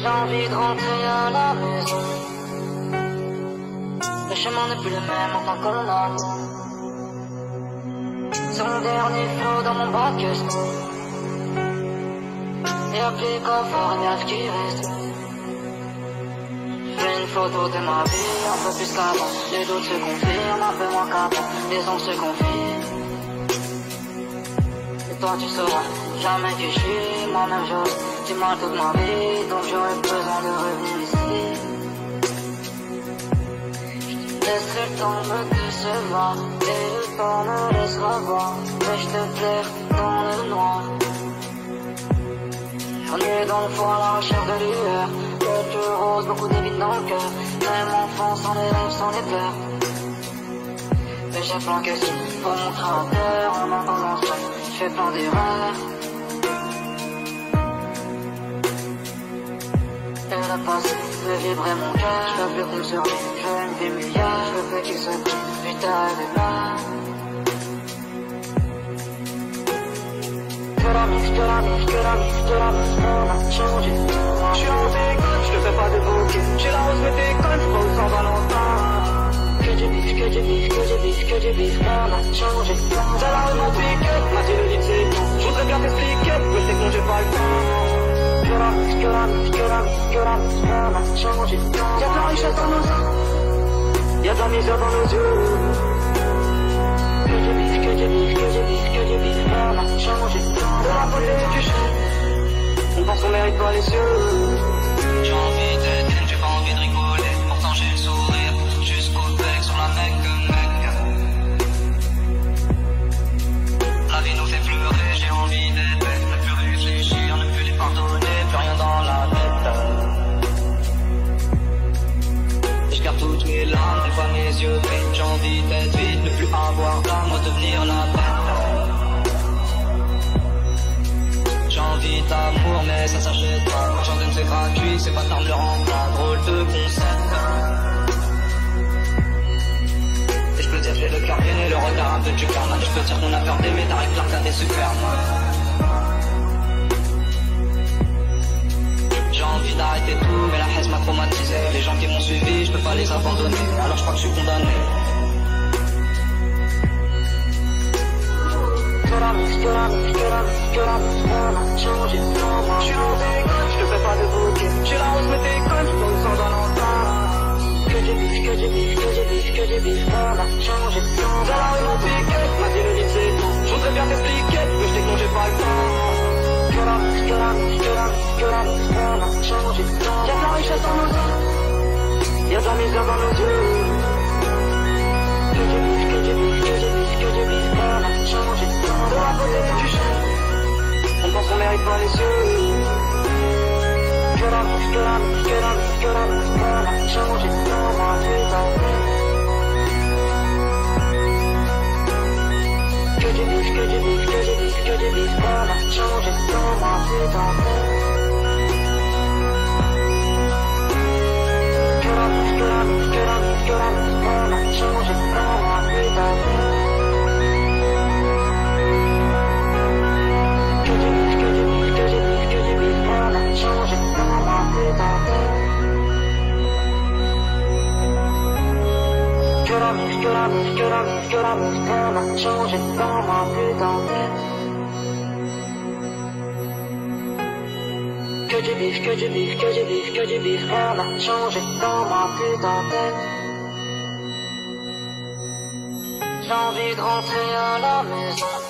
J'ai envie de rentrer à la maison. Le chemin n'est plus le même en tant que là. C'est mon dernier flot dans mon bac. Et appelé coffre et neuf qui reste. J'ai une photo de ma vie, un peu plus qu'avant. Les doutes se confirment, un peu moins qu'avant. Les ondes se confient. Et toi tu sauras jamais qui je suis, moi-même j'ose. J'ai mal toute ma vie, donc j'aurais besoin de revenir ici. Je te laisse le temps de me décevoir, et le temps me laissera voir. Mais je te perds dans le noir. On est dans le fond à la recherche de lueur. Que tu roses, beaucoup d'évite dans le cœur. Même enfant, sans les rêves, sans les peurs. Mais j'ai plein de questions pour mon travail, en entendant ça. Je fais plein d'erreurs. Le passé fait vibrer mon cœur, je veux plus qu'on me survit, je veux une vie meilleure, je veux plus qu'il se coupe, putain elle est là. Que la mif, que la mif, que la mif, que la mif, on a changé. Je suis en déconne, je te fais pas de bouquet, j'ai la rose mais déconne, je pose en Valentin. Que du bif, que du bif, que du bif, que du bif, on a changé. T'as la rose mon pick-up, m'a dit le livre c'est bon, je voudrais bien t'expliquer, mais c'est bon j'ai pas le temps. Que la vie, que la vie, que la vie, que la vie, on a changé. Y'a de la richesse dans nos yeux, y'a de la misère dans nos yeux. Que du bif, que du bif, que du bif, que du bif, on a changé. De la beauté du chien, on pense qu'on mérite pas les cieux. J'ai envie d'être, j'ai pas envie de rigoler, pourtant j'ai le sourire jusqu'au bec sur la mec de mec. La vie nous fait pleurer, j'ai envie d'être bête, ne plus réfléchir, ne plus les pardonner. Plus rien dans la tête. Je garde toutes mes larmes, des fois mes yeux vides. J'ai envie d'être vide, ne plus avoir d'âme, redevenir la bête. J'ai envie d'amour, mais ça s'achète pas. Quand j'en donne c'est gratuit, c'est pas d'armes le remplat. Drôle de concept. Et je peux dire que j'ai le cœur bien et le regard un peu du carnage. Je peux dire qu'on a peur d'aimer, t'arrives l'arcade des superman. J'ai envie d'arrêter tout, mais la haine m'a traumatisé. Les gens qui m'ont suivi, je peux pas les abandonner. Alors je crois que je suis condamné. Que la vie, que la vie, que la vie, que la vie, on a changé. Je suis en déconne, je te fais pas de bouquet. J'ai la rose mais déconne, je pose en Valentin. Que du bif, que du bif, que du bif, que du bif, on a changé. J'ai la rose mon pick-up, m'a dit le livre c'est tout. Je voudrais bien t'expliquer, mais je t'ai congé pas le temps. Que la vie, que la vie, que la vie, que la vie, on a changé. Y'a de la richesse dans nos yeux, y'a de la misère dans nos yeux. Que du bif, que du bif, que du bif, que du bif, on a changé. De la beauté du chien, on pense qu'on mérite pas les yeux. Que la vie, que la vie, que la vie, que la vie, on a changé. Moi tu t'as. Que du bif, que du bif, que du bif, que du bif, on a changé sans moi, putain. Que la bif, que la bif, que la bif, que la bif, on a changé sans moi, putain. Que du bif, que du bif, que du bif, que du bif, on a changé sans moi, putain. Que la vie, que la vie, que la vie, que la vie, on a changé dans ma putain de tête. Que du bif, que du bif, que du bif, que du bif, on a changé dans ma putain de tête. J'ai envie de rentrer à la maison.